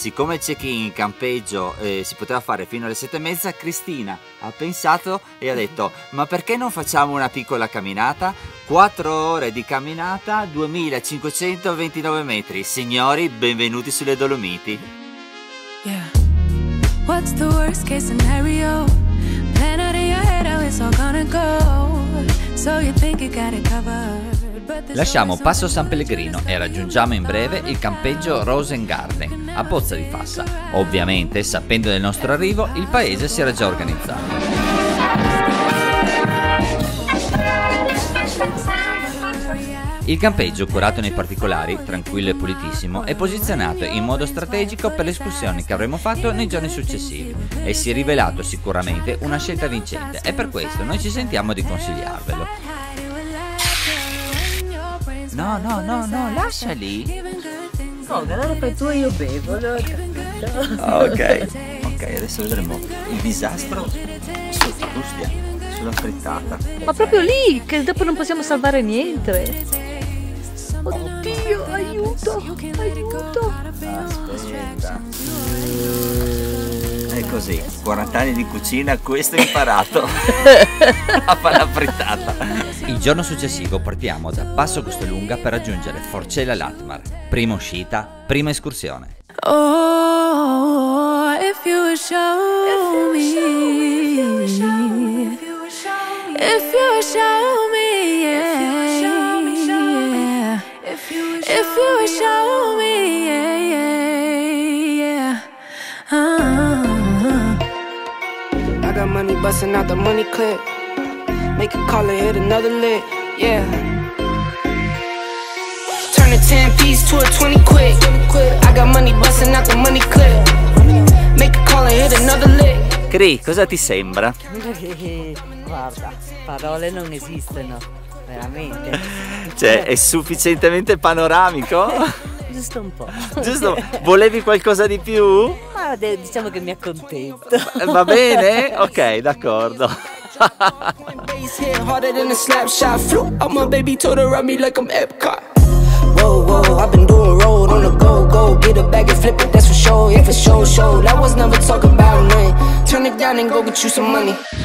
Siccome il check-in in campeggio si poteva fare fino alle 7:30, Cristina ha pensato e ha detto: ma perché non facciamo una piccola camminata? 4 ore di camminata, 2529 metri. Signori, benvenuti sulle Dolomiti. Yeah. What's the worst case scenario? Plan out in your head how it's all gonna go. So you think you got it covered. Lasciamo Passo San Pellegrino e raggiungiamo in breve il campeggio Rosengarten a Pozza di Fassa. Ovviamente, sapendo del nostro arrivo, il paese si era già organizzato. Il campeggio, curato nei particolari, tranquillo e pulitissimo, è posizionato in modo strategico per le escursioni che avremo fatto nei giorni successivi e si è rivelato sicuramente una scelta vincente, e per questo noi ci sentiamo di consigliarvelo. No, no, no, no, lasciali. No, allora fai tu e io bevo. No? Ok, ok, adesso vedremo il disastro sotto Custia, sulla frittata. Ma proprio lì, che dopo non possiamo salvare niente. Oddio, aiuto, aiuto. Aspetta. È così, 40 anni di cucina, questo è imparato a fare la frittata. Il giorno successivo partiamo da Passo Costolunga per raggiungere Forcella Latmar. Prima uscita, prima escursione. Oh, if you would show me, if you would show me, yeah, if you would show me, yeah, yeah. I got money bustin' out the money clip. Make a call and hit another lick, yeah. Turn a 10-piece to a 20 quick. I got money bustin' out the money clip. Make a call and hit another lick. Cri, cosa ti sembra? Guarda, parole non esistono, veramente. Cioè, è sufficientemente panoramico? Giusto un po'. Giusto, volevi qualcosa di più? Ma diciamo che mi accontento. Va bene? Ok, d'accordo.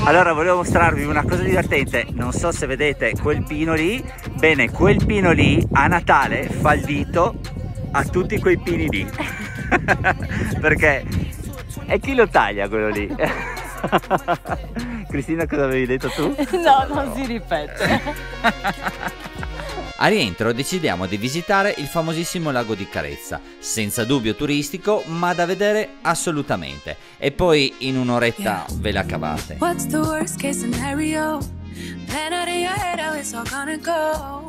Allora, volevo mostrarvi una cosa divertente. Non so se vedete quel pino lì. Bene, quel pino lì a Natale fa il dito a tutti quei pini lì. Perché è chi lo taglia quello lì. Cristina, cosa avevi detto tu? No, non si ripete. A rientro decidiamo di visitare il famosissimo lago di Carezza, senza dubbio turistico, ma da vedere assolutamente. E poi in un'oretta ve la cavate. What's the worst case scenario? Plan out in your head how it's all gonna go.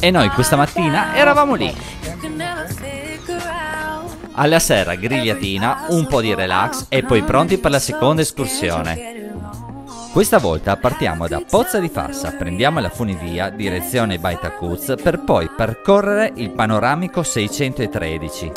E noi questa mattina eravamo lì. Alla sera grigliatina, un po' di relax e poi pronti per la seconda escursione. Questa volta partiamo da Pozza di Fassa, prendiamo la funivia direzione Baitacuz per poi percorrere il panoramico 613.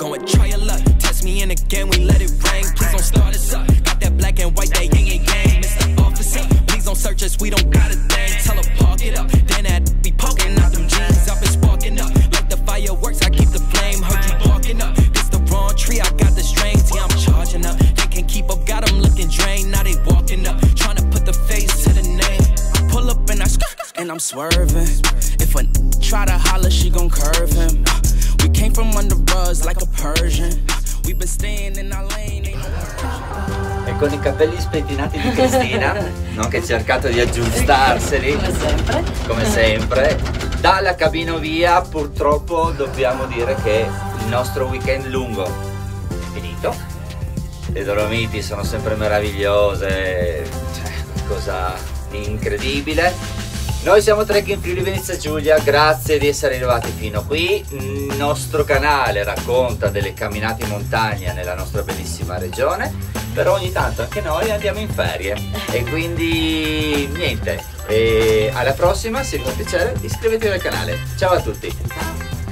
E con i capelli spettinati di Cristina, non che ha cercato di aggiustarseli come sempre, dalla cabinovia purtroppo dobbiamo dire che il nostro weekend lungo è finito. Le Dolomiti sono sempre meravigliose, cioè qualcosa di incredibile. Noi siamo Trekking Friuli Venezia Giulia, grazie di essere arrivati fino qui. Il nostro canale racconta delle camminate in montagna nella nostra bellissima regione, però ogni tanto anche noi andiamo in ferie e quindi niente, alla prossima, se vi fa piacere iscrivetevi al canale. Ciao a tutti!